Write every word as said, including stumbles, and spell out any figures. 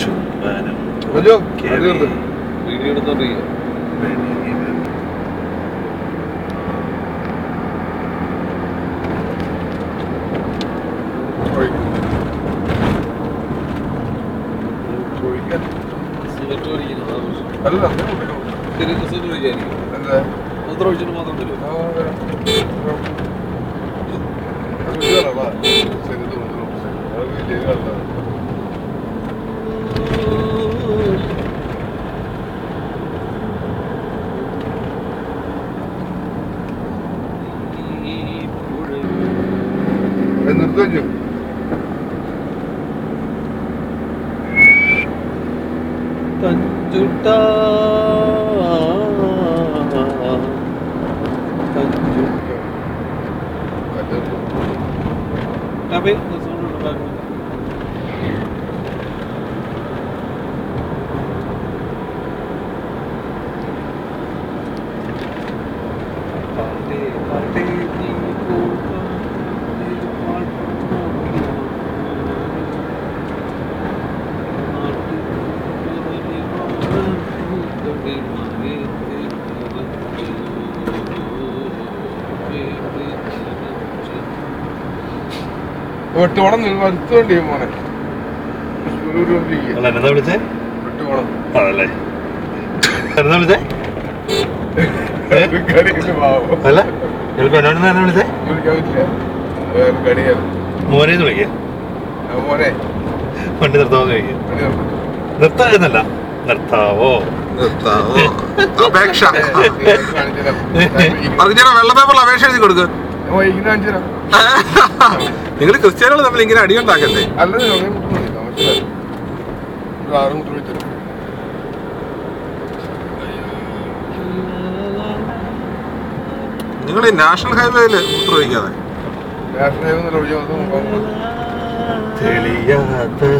ചുംബനം അല്ല ശരി മാത്രം തരും വെട്ടോടം വരുത്തോണ്ടി മോനെ വിളിച്ചേ വെട്ടുകോണം അതല്ലേ വിളിച്ചേ അല്ല എനിക്ക് എന്നോട് വിളിച്ചേ മോനെ വിളിക്കാം മോനെ വണ്ടി നിർത്താമെന്ന് ചോദിക്കാം നിർത്താമെന്നല്ല നിർത്താവോ നിർത്താവോ അപേക്ഷ വെള്ള പേപ്പറിൽ അപേക്ഷ എഴുതി കൊടുക്കുക നിങ്ങൾ ക്രിസ്ത്യാനികൾ തമ്മിൽ ഇങ്ങനെ അടിയുണ്ടാക്കല്ലേ നിങ്ങൾ ഈ നാഷണൽ ഹൈവേയില് ഉപയോഗിക്കാതെ നാഷണൽ ഹൈവേ